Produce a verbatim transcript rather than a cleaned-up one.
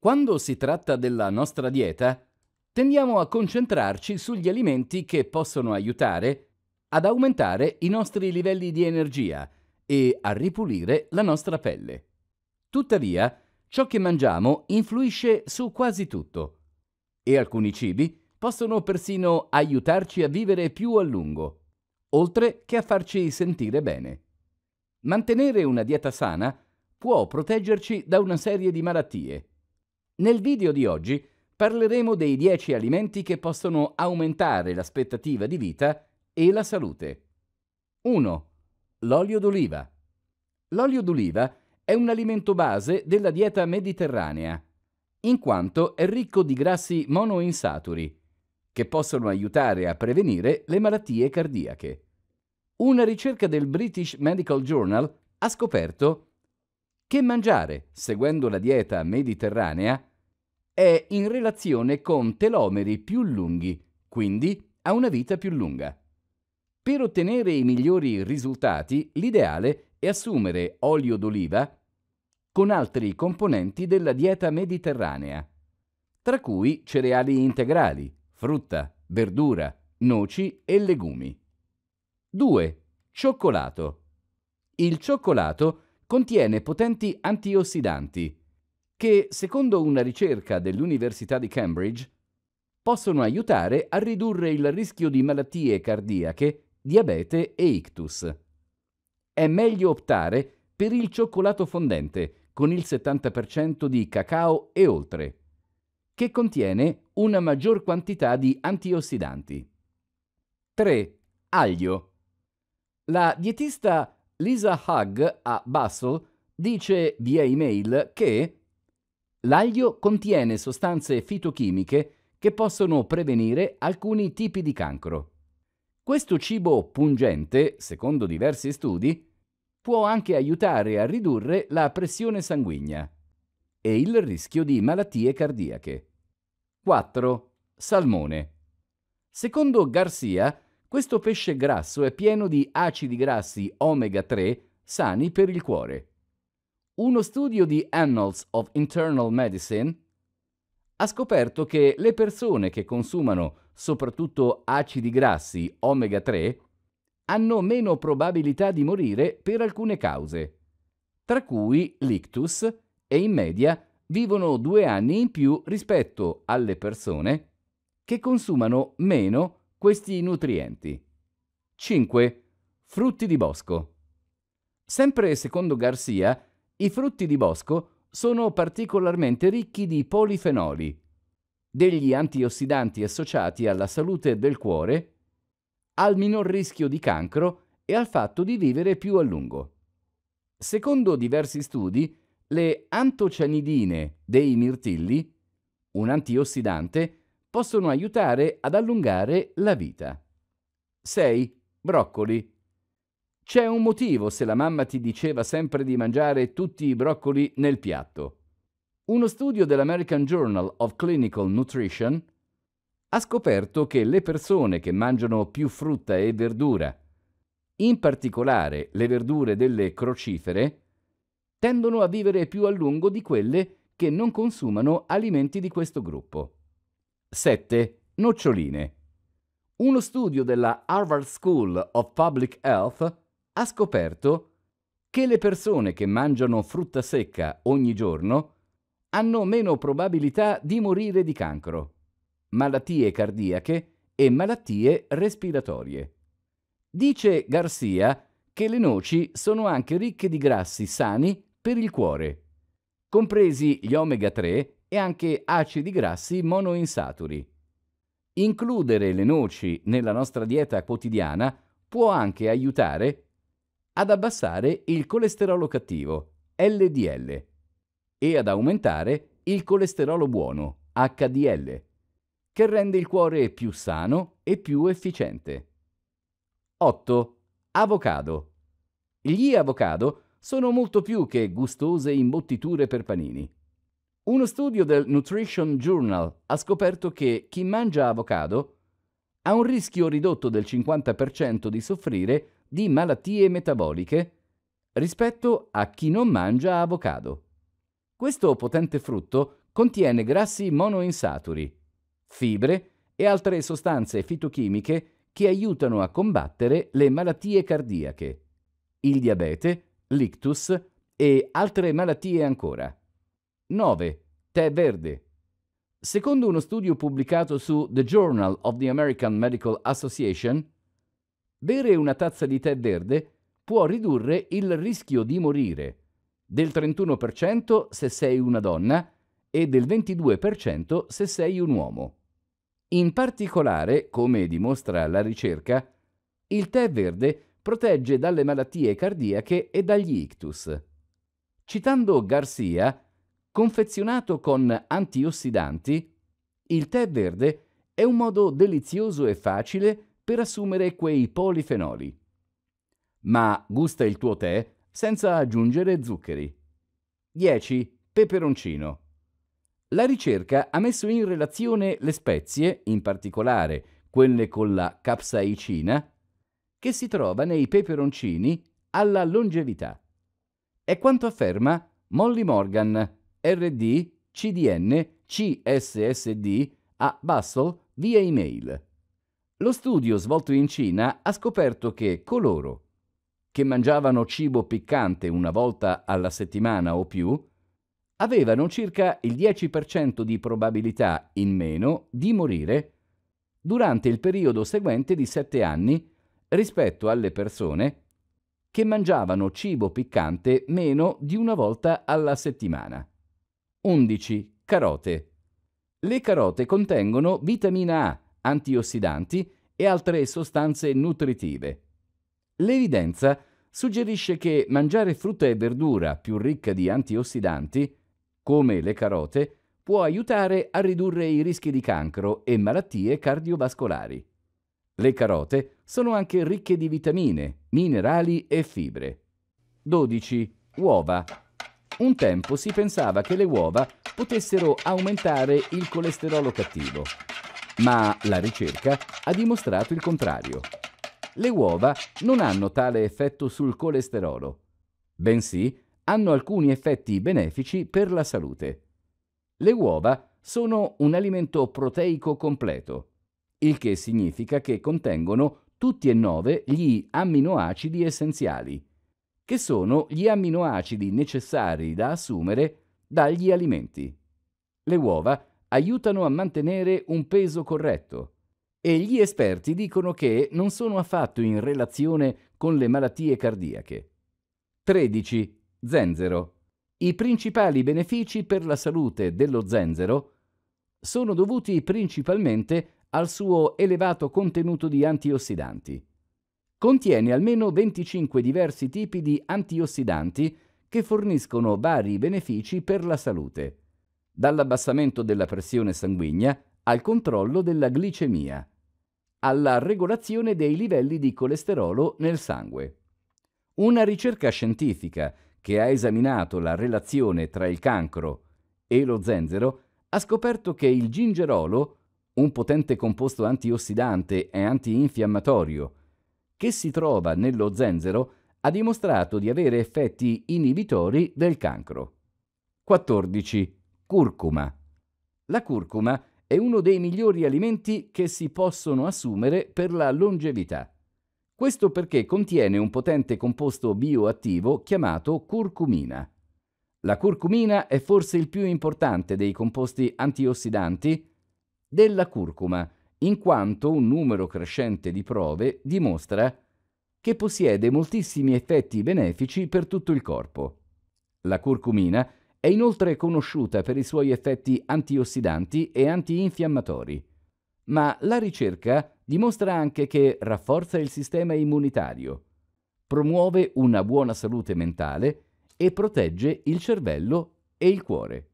Quando si tratta della nostra dieta, tendiamo a concentrarci sugli alimenti che possono aiutare ad aumentare i nostri livelli di energia e a ripulire la nostra pelle. Tuttavia, ciò che mangiamo influisce su quasi tutto e alcuni cibi possono persino aiutarci a vivere più a lungo, oltre che a farci sentire bene. Mantenere una dieta sana può proteggerci da una serie di malattie. Nel video di oggi parleremo dei dieci alimenti che possono aumentare l'aspettativa di vita e la salute. uno. L'olio d'oliva. L'olio d'oliva è un alimento base della dieta mediterranea, in quanto è ricco di grassi monoinsaturi, che possono aiutare a prevenire le malattie cardiache. Una ricerca del British Medical Journal ha scoperto che mangiare, seguendo la dieta mediterranea, è in relazione con telomeri più lunghi, quindi a una vita più lunga. Per ottenere i migliori risultati, l'ideale è assumere olio d'oliva con altri componenti della dieta mediterranea, tra cui cereali integrali, frutta, verdura, noci e legumi. due. Cioccolato. Il cioccolato contiene potenti antiossidanti che, secondo una ricerca dell'Università di Cambridge, possono aiutare a ridurre il rischio di malattie cardiache, diabete e ictus. È meglio optare per il cioccolato fondente con il settanta per cento di cacao e oltre, che contiene una maggior quantità di antiossidanti. tre. Aglio. La dietista Lisa Hugg a Bustle dice via email che l'aglio contiene sostanze fitochimiche che possono prevenire alcuni tipi di cancro. Questo cibo pungente, secondo diversi studi, può anche aiutare a ridurre la pressione sanguigna e il rischio di malattie cardiache. quattro. Salmone. Secondo Garcia, questo pesce grasso è pieno di acidi grassi omega tre sani per il cuore. Uno studio di Annals of Internal Medicine ha scoperto che le persone che consumano soprattutto acidi grassi omega tre hanno meno probabilità di morire per alcune cause, tra cui l'ictus, e in media vivono due anni in più rispetto alle persone che consumano meno questi nutrienti. cinque. Frutti di bosco. Sempre secondo Garcia, i frutti di bosco sono particolarmente ricchi di polifenoli, degli antiossidanti associati alla salute del cuore, al minor rischio di cancro e al fatto di vivere più a lungo. Secondo diversi studi, le antocianidine dei mirtilli, un antiossidante, possono aiutare ad allungare la vita. sei. Broccoli. C'è un motivo se la mamma ti diceva sempre di mangiare tutti i broccoli nel piatto. Uno studio dell'American Journal of Clinical Nutrition ha scoperto che le persone che mangiano più frutta e verdura, in particolare le verdure delle crocifere, tendono a vivere più a lungo di quelle che non consumano alimenti di questo gruppo. sette. Noccioline. Uno studio della Harvard School of Public Health ha scoperto che le persone che mangiano frutta secca ogni giorno hanno meno probabilità di morire di cancro, malattie cardiache e malattie respiratorie. Dice Garcia che le noci sono anche ricche di grassi sani per il cuore, compresi gli omega tre e anche acidi grassi monoinsaturi. Includere le noci nella nostra dieta quotidiana può anche aiutare ad abbassare il colesterolo cattivo, L D L, e ad aumentare il colesterolo buono, H D L, che rende il cuore più sano e più efficiente. otto. Avocado. Gli avocado sono molto più che gustose imbottiture per panini. Uno studio del Nutrition Journal ha scoperto che chi mangia avocado ha un rischio ridotto del cinquanta per cento di soffrire di malattie metaboliche rispetto a chi non mangia avocado. Questo potente frutto Contiene grassi monoinsaturi, fibre e altre sostanze fitochimiche che aiutano a combattere le malattie cardiache, il diabete, l'ictus e altre malattie ancora. nove. Tè verde. Secondo uno studio pubblicato su The Journal of the American Medical Association, bere una tazza di tè verde può ridurre il rischio di morire del trentuno per cento se sei una donna e del ventidue per cento se sei un uomo. In particolare, come dimostra la ricerca, il tè verde protegge dalle malattie cardiache e dagli ictus. Citando Garcia, confezionato con antiossidanti, il tè verde è un modo delizioso e facile per assumere quei polifenoli. Ma gusta il tuo tè senza aggiungere zuccheri. dieci. Peperoncino. La ricerca ha messo in relazione le spezie, in particolare quelle con la capsaicina, che si trova nei peperoncini alla longevità. È quanto afferma Molly Morgan, erre di, ci di enne, ci esse esse di a Bustle via email. Lo studio svolto in Cina ha scoperto che coloro che mangiavano cibo piccante una volta alla settimana o più avevano circa il dieci per cento di probabilità in meno di morire durante il periodo seguente di sette anni rispetto alle persone che mangiavano cibo piccante meno di una volta alla settimana. undici. Carote. Le carote contengono vitamina A, antiossidanti e altre sostanze nutritive. L'evidenza suggerisce che mangiare frutta e verdura più ricca di antiossidanti come le carote, può aiutare a ridurre i rischi di cancro e malattie cardiovascolari. Le carote sono anche ricche di vitamine, minerali e fibre. dodici. Uova. Un tempo si pensava che le uova potessero aumentare il colesterolo cattivo, ma la ricerca ha dimostrato il contrario. Le uova non hanno tale effetto sul colesterolo, bensì hanno alcuni effetti benefici per la salute. Le uova sono un alimento proteico completo, il che significa che contengono tutti e nove gli amminoacidi essenziali, che sono gli amminoacidi necessari da assumere dagli alimenti. Le uova aiutano a mantenere un peso corretto e gli esperti dicono che non sono affatto in relazione con le malattie cardiache. tredici. Zenzero. I principali benefici per la salute dello zenzero sono dovuti principalmente al suo elevato contenuto di antiossidanti. Contiene almeno venticinque diversi tipi di antiossidanti che forniscono vari benefici per la salute, dall'abbassamento della pressione sanguigna al controllo della glicemia, alla regolazione dei livelli di colesterolo nel sangue. Una ricerca scientifica che ha esaminato la relazione tra il cancro e lo zenzero, ha scoperto che il gingerolo, un potente composto antiossidante e antinfiammatorio, che si trova nello zenzero, ha dimostrato di avere effetti inibitori del cancro. quattordici. Curcuma. La curcuma è uno dei migliori alimenti che si possono assumere per la longevità. Questo perché contiene un potente composto bioattivo chiamato curcumina. La curcumina è forse il più importante dei composti antiossidanti della curcuma, in quanto un numero crescente di prove dimostra che possiede moltissimi effetti benefici per tutto il corpo. La curcumina è inoltre conosciuta per i suoi effetti antiossidanti e antinfiammatori, ma la ricerca dimostra anche che rafforza il sistema immunitario, promuove una buona salute mentale e protegge il cervello e il cuore.